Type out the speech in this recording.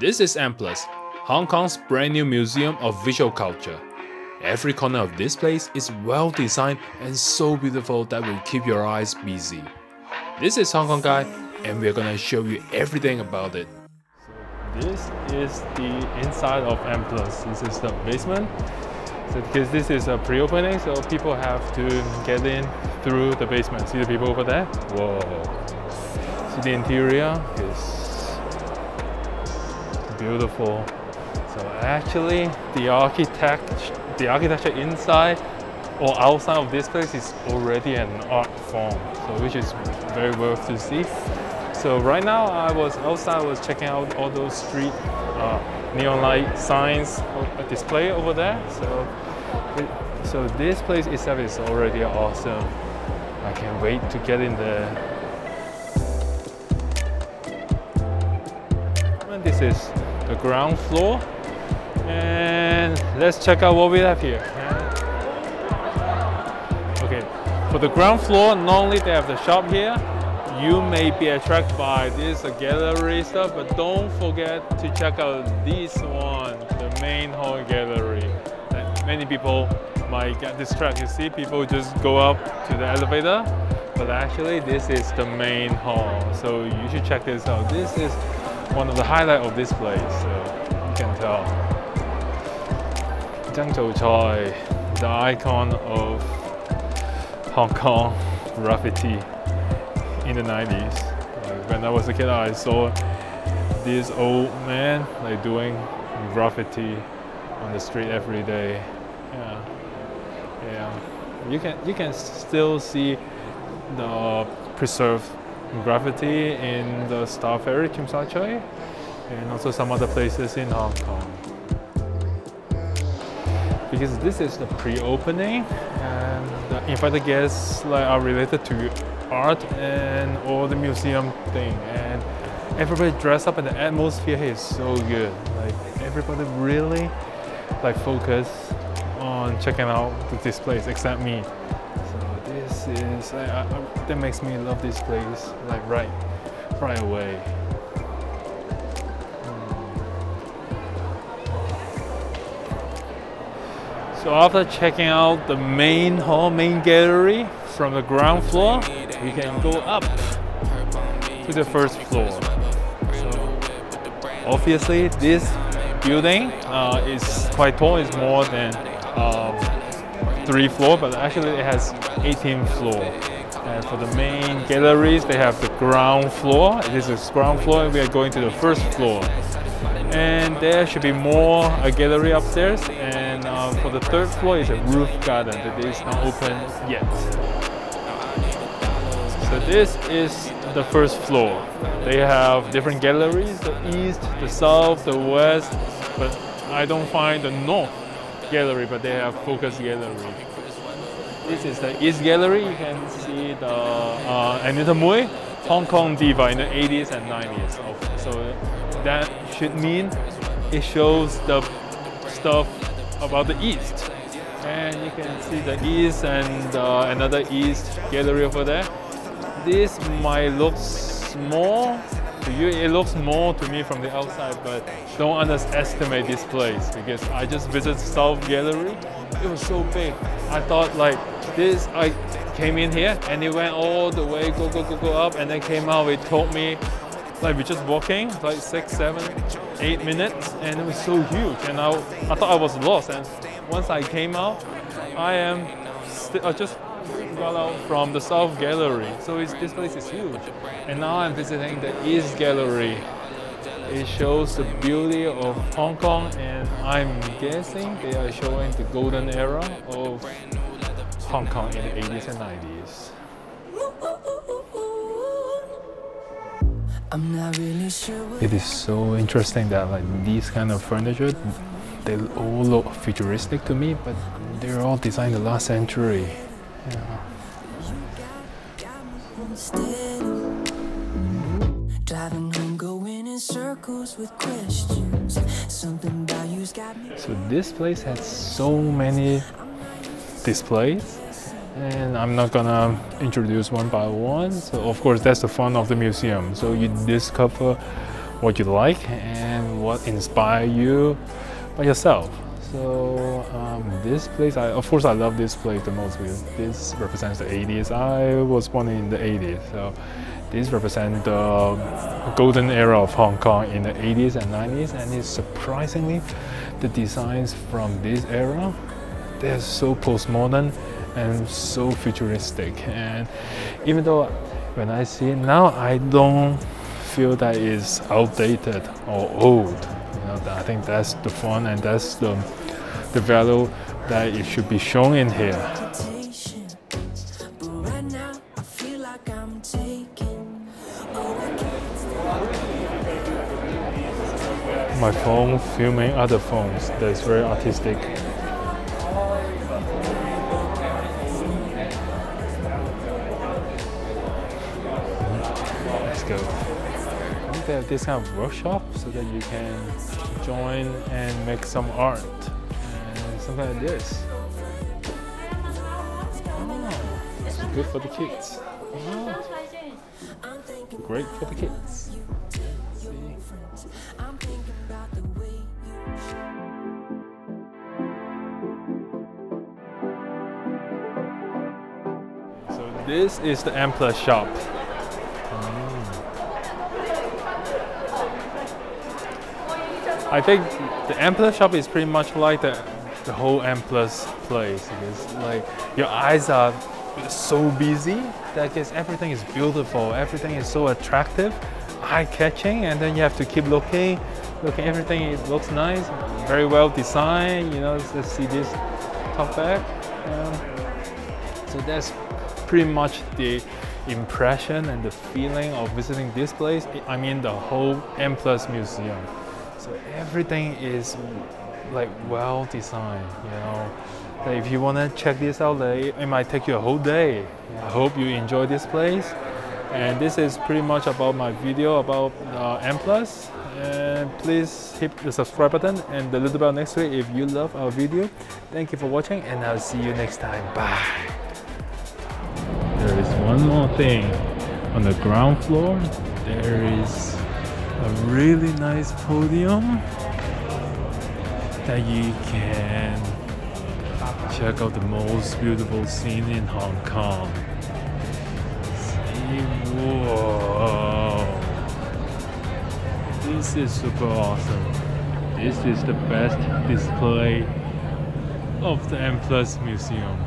This is M+, Hong Kong's brand new museum of visual culture. Every corner of this place is well designed and so beautiful that will keep your eyes busy. This is Hong Kong Guide, and we're gonna show you everything about it. So this is the inside of M+. This is the basement. So because this is a pre-opening, so people have to get in through the basement. See the people over there? Whoa. See the interior is beautiful. So actually, the architecture inside or outside of this place is already an art form, so which is very worth to see. So right now I was outside, I was checking out all those street neon light signs display over there. So this place itself is already awesome. I can't wait to get in there. This is the ground floor. And let's check out what we have here. Okay, for the ground floor, normally they have the shop here. You may be attracted by this gallery stuff, but don't forget to check out this one, the main hall gallery. Many people might get distracted. You see, people just go up to the elevator, but actually this is the main hall. So you should check this out. This is one of the highlights of this place, so you can tell. Tsang Tsou Choi, the icon of Hong Kong graffiti in the 90s. Like when I was a kid, I saw this old man like doing graffiti on the street every day. Yeah. You can still see the preserved graffiti in the Star Ferry, Tsim Sha Tsui, and also some other places in Hong Kong. Because this is the pre-opening, and the invited guests are related to art and all the museum thing. And everybody dressed up, and the atmosphere here is so good. Like everybody really like focus on checking out the displays, except me. So this is that makes me love this place like right away. So after checking out the main hall, main gallery from the ground floor, we can go up to the first floor. So obviously this building is quite tall, it's more than 3 floors, but actually it has 18 floors. And for the main galleries, they have the ground floor. This is ground floor, and we are going to the first floor. And there should be more a gallery upstairs, and for the third floor is a roof garden that is not open yet. So this is the first floor. They have different galleries, the east, the south, the west, but I don't find the north gallery, but they have focus gallery. This is the east gallery. You can see the Anita Mui, Hong Kong diva in the 80s and 90s. So that should mean it shows the stuff about the East. And you can see the East and another East gallery over there. This might look small to you, it looks small to me from the outside, but don't underestimate this place, because I just visited South Gallery. It was so big. I thought like this, I came in here and it went all the way, go up, and then came out, it told me like we're just walking like 6, 7, 8 minutes, and it was so huge, and I thought I was lost. And once I came out, I just got out from the South Gallery. So this place is huge, and now I'm visiting the East Gallery. It shows the beauty of Hong Kong, and I'm guessing they are showing the golden era of Hong Kong in the 80s and 90s. I'm not really sure. It is so interesting that like these kind of furniture, they all look futuristic to me, but they're all designed in the last century. Yeah. Driving home, going in circles with questions. Something about you's got me. So this place has so many displays, and I'm not gonna introduce one by one. So of course that's the fun of the museum, so you discover what you like and what inspire you by yourself. So this place, of course I love this place the most because this represents the 80s. I was born in the 80s, so this represents the golden era of Hong Kong in the 80s and 90s, and it's surprisingly the designs from this era, they're so postmodern and so futuristic. And even though when I see it now, I don't feel that it's outdated or old. I think that's the fun and that's the value that it should be shown in here. My phone filming other phones, that's very artistic. Let's go. I think they have this kind of workshop so that you can join and make some art and something like this. Oh, it's good for the kids. Oh, great for the kids. So this is the Ampler shop. I think the Ampler shop is pretty much like the whole Ampler's place. It's like your eyes are so busy that everything is beautiful, everything is so attractive, eye-catching, and then you have to keep looking, everything, it looks nice, very well designed, you know. Let's see this top back. So that's pretty much the impression and the feeling of visiting this place. I mean the whole Ampler's museum. So everything is like well designed, you know. Like if you want to check this out, like it might take you a whole day. I hope you enjoy this place. And this is pretty much about my video about M+. And please hit the subscribe button and the little bell next to it if you love our video. Thank you for watching, and I'll see you next time. Bye. There is one more thing. On the ground floor, there is a really nice podium that you can check out the most beautiful scene in Hong Kong. See, whoa! This is super awesome. This is the best display of the M+ Museum.